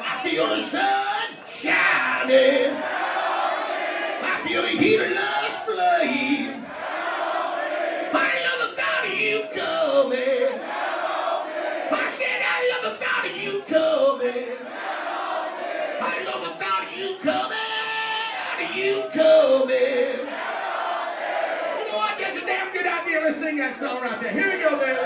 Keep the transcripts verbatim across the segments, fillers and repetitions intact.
I feel the sun shining. I feel the heat of love's flame. I love the thought of you coming. I said I love the thought of you coming. I love the thought of you coming. Of you coming. You know what? That's a damn good idea. Let's sing that song right there. Here we go, baby.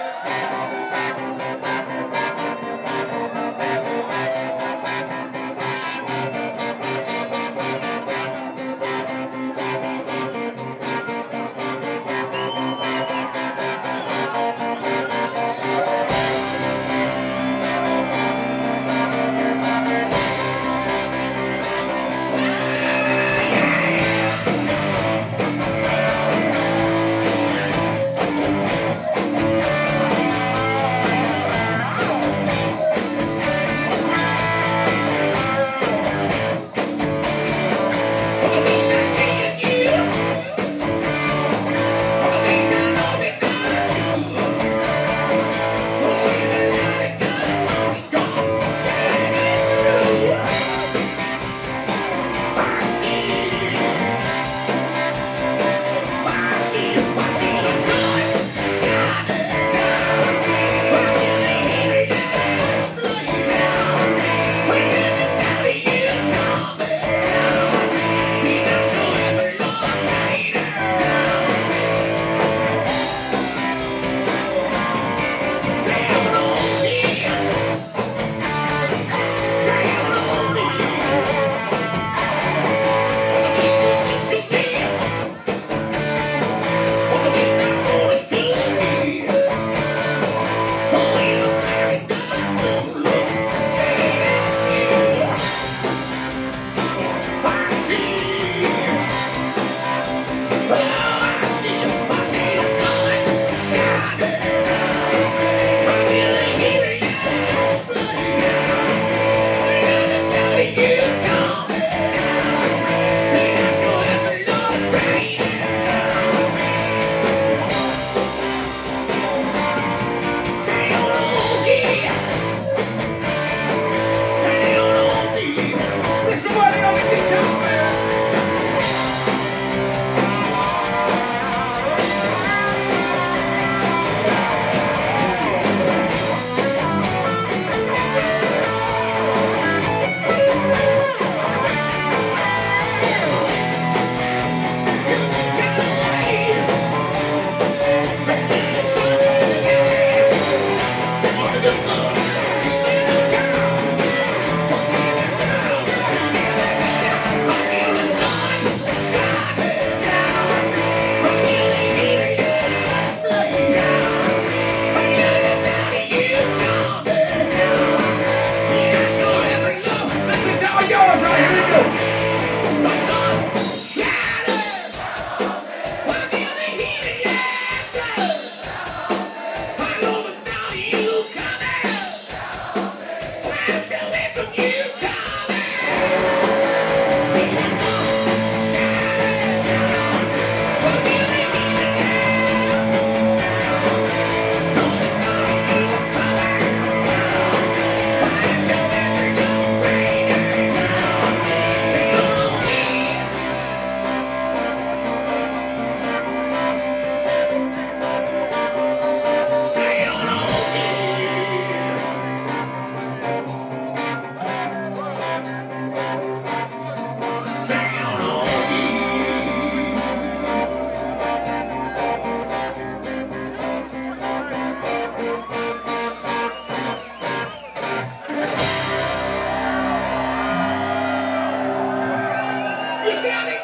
Shout it!